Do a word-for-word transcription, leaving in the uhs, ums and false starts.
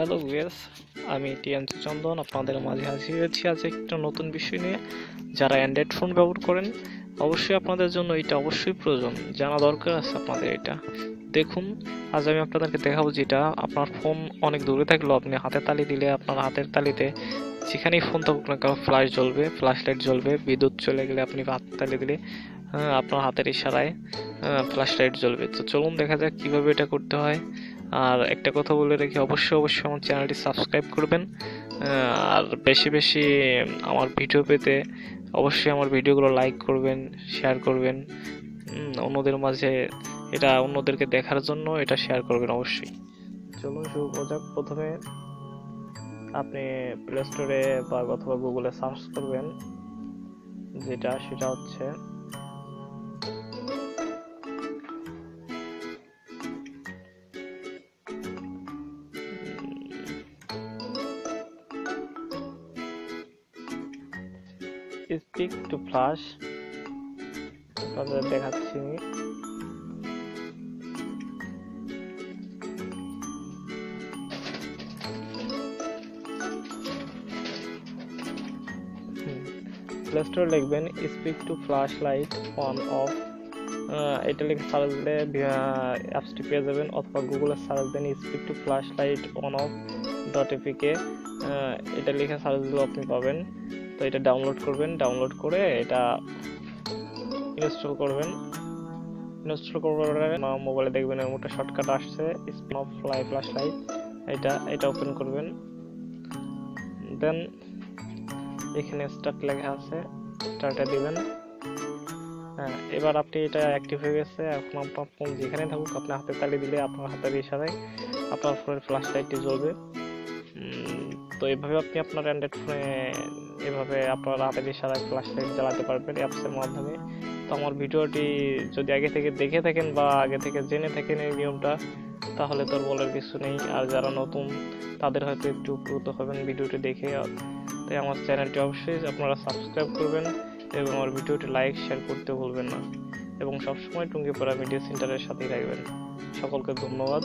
Hello viewers, আমি TM Chandan আপনাদের মাঝে হাজির হয়েছি আজ একটা নতুন বিষয় নিয়ে। যারা অ্যান্ড্রয়েড ফোন ব্যবহার করেন অবশ্যই আপনাদের জন্য এটা অবশ্যই প্রয়োজন, জানা দরকার আছে আপনাদের। এটা দেখুন, আজ আমি আপনাদেরকে দেখাবো যেটা আপনার ফোন অনেক দূরে থাকলেও আপনি হাতে তালি দিলে আপনার হাতের তালিতে যেখানেই ফোন থাকুক না কেন ফ্ল্যাশ জ্বলবে, ফ্ল্যাশ লাইট জ্বলবে। বিদ্যুৎ চলে গেলে আপনি হাতে তালি দিলে আপনার হাতের ইশারায় ফ্ল্যাশ লাইট জ্বলবে। তো চলুন দেখা যাক কীভাবে এটা করতে হয়। আর একটা কথা বলে রেখে অবশ্যই অবশ্যই আমার চ্যানেলটি সাবস্ক্রাইব করবেন, আর বেশি বেশি আমার ভিডিও পেতে অবশ্যই আমার ভিডিওগুলো লাইক করবেন, শেয়ার করবেন অন্যদের মাঝে, এটা অন্যদেরকে দেখার জন্য এটা শেয়ার করবেন অবশ্যই। চলুন শুরু করা যাক। প্রথমে আপনি প্লে স্টোরে বা অথবা গুগলে সার্চ করবেন, যেটা সেটা হচ্ছে Speak to flash, আপনাদের দেখাচ্ছি। প্লে স্টোর লিখবেন speak to flash light on off, এটা লিখে সার্চ দিলে অ্যাপসটি পেয়ে যাবেন। অথবা গুগলে সার্চ দেন speak to flash light on off dot APK, এটা লিখে সার্চ দিলেও আপনি পাবেন। তো এটা ডাউনলোড করবেন, ডাউনলোড করে এটা ইনস্টল করবেন। ইনস্টল করার মোবাইলে দেখবেন একটা শর্টকাট আসছে spin off fly flash light, এটা এটা ওপেন করবেন। দেন এখানে স্টার্ট লেখা আছে, স্টার্টে দিবেন। হ্যাঁ, এবার আপনি এটা অ্যাক্টিভ হয়ে গেছে। এখন আপনার ফোন যেখানে থাকুক আপনি হাতে তালি দিলে আপনার হাতের ইশারায় আপনার ফোনের ফ্ল্যাশ লাইটটি জ্বলবে। তো এইভাবে আপনি আপনার অ্যান্ড্রয়েড ফোনে এভাবে আপনার হাতের ইশারায় ফ্ল্যাশ লাইট জ্বালাতে পারবেন অ্যাপসের মাধ্যমে। তো আমার ভিডিওটি যদি আগে থেকে দেখে থাকেন বা আগে থেকে জেনে থাকেন এই নিয়মটা, তাহলে তো বলার কিছু নেই। আর যারা নতুন তাদের হয়তো একটু উপকৃত হবেন ভিডিওটি দেখে। তাই আমার চ্যানেলটি অবশ্যই আপনারা সাবস্ক্রাইব করবেন এবং আমার ভিডিওটি লাইক শেয়ার করতে ভুলবেন না, এবং সবসময় টুঙ্গিপাড়া মিডিয়া সেন্টারের সাথেই রাখবেন। সকলকে ধন্যবাদ।